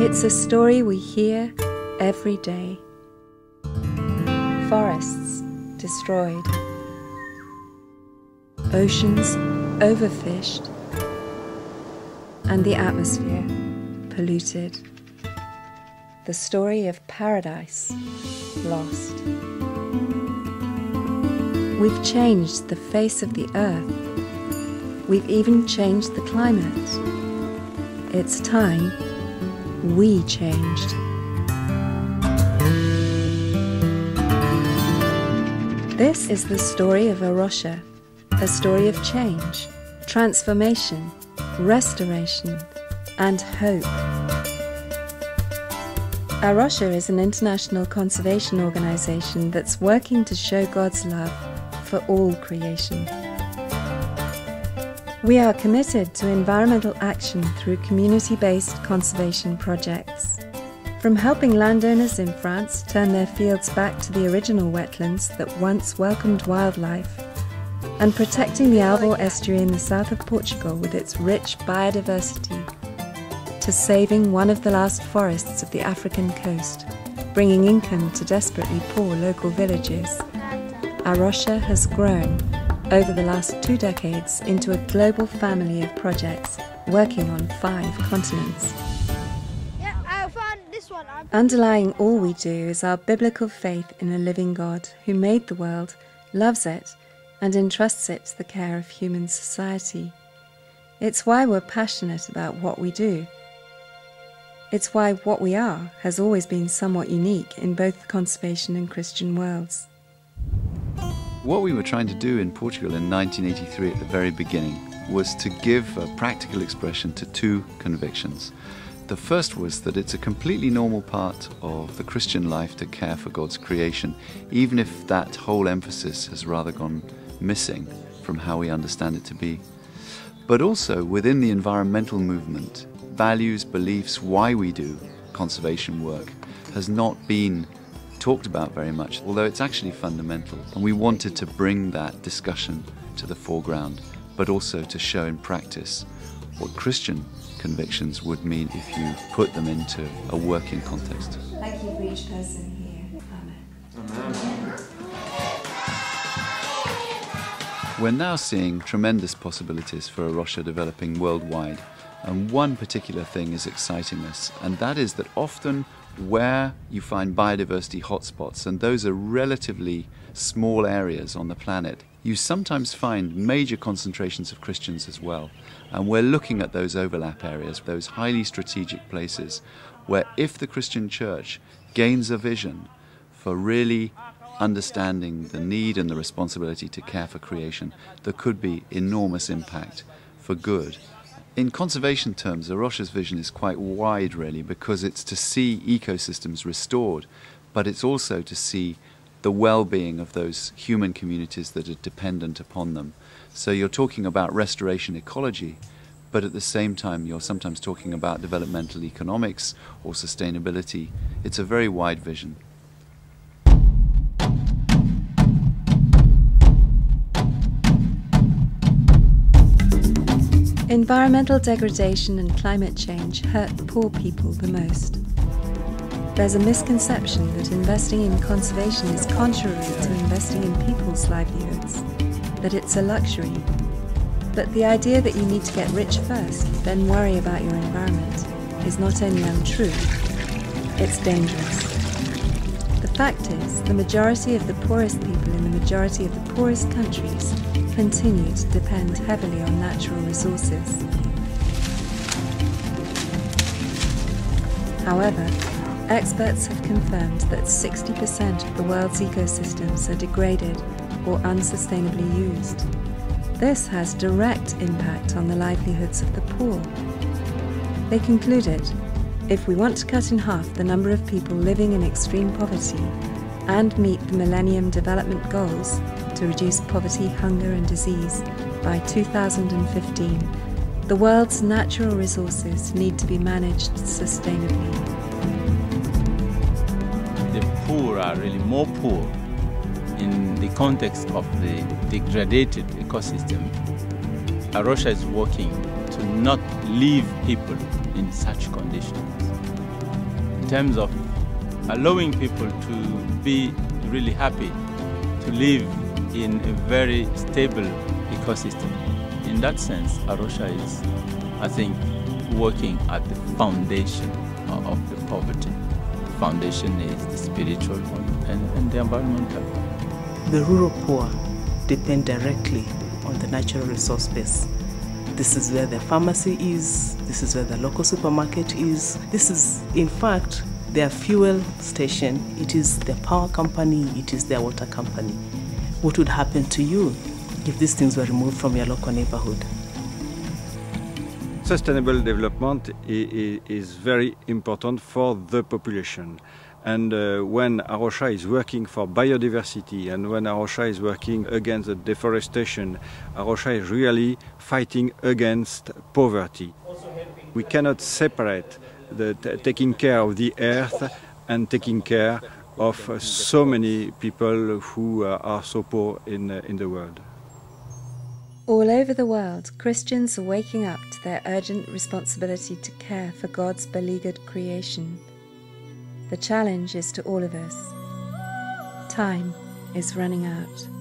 It's a story we hear every day. Forests destroyed. Oceans overfished. And the atmosphere polluted. The story of paradise lost. We've changed the face of the earth. We've even changed the climate. It's time we changed. This is the story of A Rocha, a story of change, transformation, restoration, and hope. A Rocha is an international conservation organisation that's working to show God's love for all creation. We are committed to environmental action through community-based conservation projects. From helping landowners in France turn their fields back to the original wetlands that once welcomed wildlife, and protecting the Alvor estuary in the south of Portugal with its rich biodiversity, to saving one of the last forests of the African coast, bringing income to desperately poor local villages, A Rocha has grown over the last 2 decades into a global family of projects working on 5 continents. Yeah, I found this one. Underlying all we do is our biblical faith in a living God who made the world, loves it, and entrusts it to the care of human society. It's why we're passionate about what we do. It's why what we are has always been somewhat unique in both the conservation and Christian worlds. What we were trying to do in Portugal in 1983 at the very beginning was to give a practical expression to 2 convictions. The first was that it's a completely normal part of the Christian life to care for God's creation, even if that whole emphasis has rather gone missing from how we understand it to be. But also within the environmental movement, values, beliefs, why we do conservation work has not been talked about very much, although it's actually fundamental, and we wanted to bring that discussion to the foreground, but also to show in practice what Christian convictions would mean if you put them into a working context. Thank you for each person here. Amen. Amen. We're now seeing tremendous possibilities for A Rocha developing worldwide, and one particular thing is exciting us, and that is that often where you find biodiversity hotspots, and those are relatively small areas on the planet, you sometimes find major concentrations of Christians as well. And we're looking at those overlap areas, those highly strategic places, where if the Christian church gains a vision for really understanding the need and the responsibility to care for creation, there could be enormous impact for good. In conservation terms, A Rocha's vision is quite wide, really, because it's to see ecosystems restored, but it's also to see the well-being of those human communities that are dependent upon them. So you're talking about restoration ecology, but at the same time you're sometimes talking about developmental economics or sustainability. It's a very wide vision. Environmental degradation and climate change hurt poor people the most. There's a misconception that investing in conservation is contrary to investing in people's livelihoods, that it's a luxury. But the idea that you need to get rich first, then worry about your environment, is not only untrue, it's dangerous. The fact is, the majority of the poorest people in the majority of the poorest countries continue to depend heavily on natural resources. However, experts have confirmed that 60% of the world's ecosystems are degraded or unsustainably used. This has direct impact on the livelihoods of the poor. They concluded, if we want to cut in half the number of people living in extreme poverty and meet the Millennium Development Goals, to reduce poverty, hunger and disease by 2015, the world's natural resources need to be managed sustainably. The poor are really more poor in the context of the degraded ecosystem. A Rocha is working to not leave people in such conditions, in terms of allowing people to be really happy, to live in a very stable ecosystem. In that sense, A Rocha is, I think, working at the foundation of the poverty. The foundation is the spiritual one and the environmental one. The rural poor depend directly on the natural resource base. This is where the pharmacy is, this is where the local supermarket is, this is, in fact, their fuel station, it is their power company, it is their water company. What would happen to you if these things were removed from your local neighborhood? Sustainable development is very important for the population. And when A Rocha is working for biodiversity and when A Rocha is working against the deforestation, A Rocha is really fighting against poverty. We cannot separate the taking care of the earth and taking care of so many people who are so poor in the world. All over the world, Christians are waking up to their urgent responsibility to care for God's beleaguered creation. The challenge is to all of us. Time is running out.